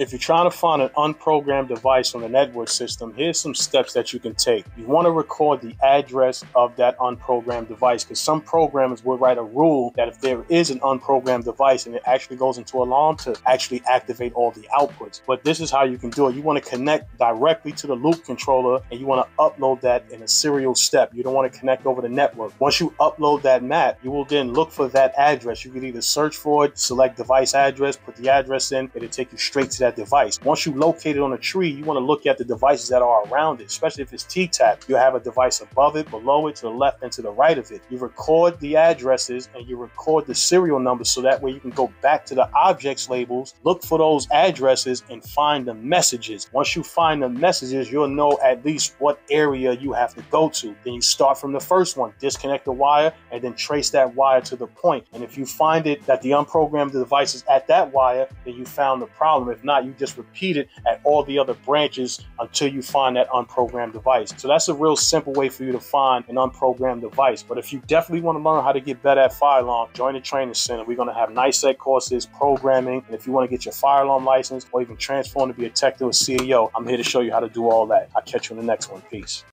If you're trying to find an unprogrammed device on the network system, here's some steps that you can take. You want to record the address of that unprogrammed device, because some programmers will write a rule that if there is an unprogrammed device and it actually goes into alarm to actually activate all the outputs. But this is how you can do it. You want to connect directly to the loop controller and you want to upload that in a serial step. You don't want to connect over the network. Once you upload that map, you will then look for that address. You can either search for it, select device address, put the address in, it'll take you straight to that device. Once you locate it on a tree, you want to look at the devices that are around it, especially if it's T-Tap. You'll have a device above it, below it, to the left, and to the right of it. You record the addresses and you record the serial numbers, so that way you can go back to the objects labels, look for those addresses, and find the messages. Once you find the messages, you'll know at least what area you have to go to. Then you start from the first one, disconnect the wire, and then trace that wire to the point. And if you find it that the unprogrammed device is at that wire, then you found the problem. If not, you just repeat it at all the other branches until you find that unprogrammed device. So that's a real simple way for you to find an unprogrammed device. But if you definitely want to learn how to get better at fire alarm, join the training center. We're going to have NICET courses, programming, and if you want to get your fire alarm license or even transform to be a tech or CEO, I'm here to show you how to do all that. I'll catch you in the next one. Peace.